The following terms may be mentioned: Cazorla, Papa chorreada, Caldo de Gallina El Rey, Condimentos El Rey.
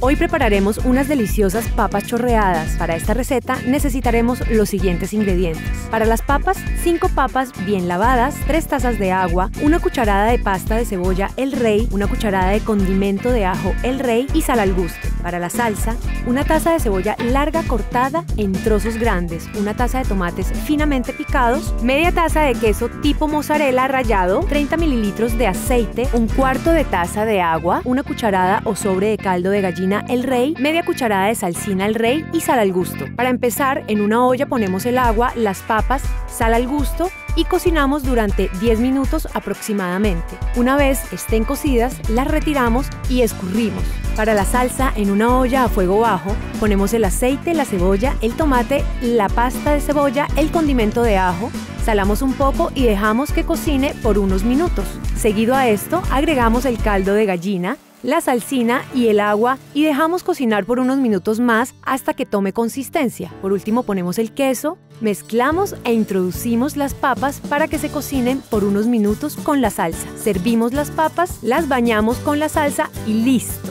Hoy prepararemos unas deliciosas papas chorreadas. Para esta receta necesitaremos los siguientes ingredientes. Para las papas, 5 papas bien lavadas, 3 tazas de agua, 1 cucharada de pasta de cebolla El Rey, 1 cucharada de condimento de ajo El Rey y sal al gusto. Para la salsa, 1 taza de cebolla larga cortada en trozos grandes, 1 taza de tomates finamente picados, media taza de queso tipo mozzarella rallado, 30 mililitros de aceite, 1/4 de taza de agua, 1 cucharada o sobre de caldo de gallina El Rey, media cucharada de salsina El Rey y sal al gusto. Para empezar, en una olla ponemos el agua, las papas, sal al gusto y cocinamos durante 10 minutos aproximadamente. Una vez estén cocidas, las retiramos y escurrimos. Para la salsa, en una olla a fuego bajo, ponemos el aceite, la cebolla, el tomate, la pasta de cebolla, el condimento de ajo, salamos un poco y dejamos que cocine por unos minutos. Seguido a esto, agregamos el caldo de gallina, la salsina y el agua y dejamos cocinar por unos minutos más hasta que tome consistencia. Por último, ponemos el queso, mezclamos e introducimos las papas para que se cocinen por unos minutos con la salsa. Servimos las papas, las bañamos con la salsa y listo.